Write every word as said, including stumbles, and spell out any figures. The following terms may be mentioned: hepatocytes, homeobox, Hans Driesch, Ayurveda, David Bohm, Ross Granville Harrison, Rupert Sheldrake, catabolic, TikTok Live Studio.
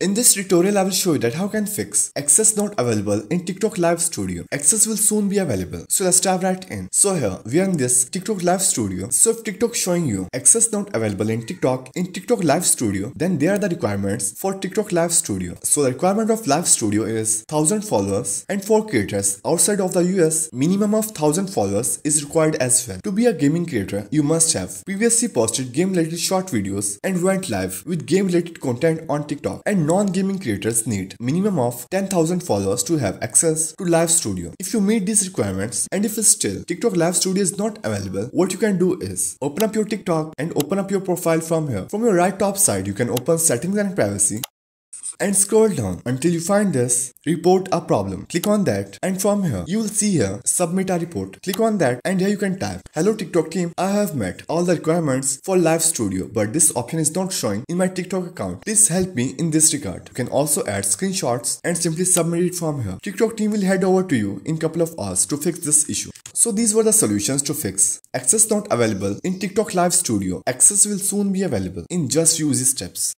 In this tutorial, I will show you that how can fix access not available in TikTok Live Studio. Access will soon be available. So let's dive right in. So here we are in this TikTok Live Studio. So if TikTok showing you access not available in TikTok in TikTok Live Studio, then there are the requirements for TikTok Live Studio. So the requirement of Live Studio is one thousand followers, and for creators outside of the U S, minimum of one thousand followers is required as well. To be a gaming creator, you must have previously posted game related short videos and went live with game related content on TikTok, and non-gaming creators need minimum of ten thousand followers to have access to Live Studio. If you meet these requirements and if still TikTok Live Studio is not available, what you can do is open up your TikTok and open up your profile from here. From your right top side, you can open Settings and Privacy and scroll down until you find this Report a Problem. Click on that, and from here you will see here Submit a Report. Click on that, and here you can type, "Hello TikTok team, I have met all the requirements for Live Studio, but this option is not showing in my TikTok account. Please help me in this regard." You can also add screenshots and simply submit it from here. TikTok team will head over to you in couple of hours to fix this issue. So these were the solutions to fix access not available in TikTok Live Studio. Access will soon be available in just few easy steps.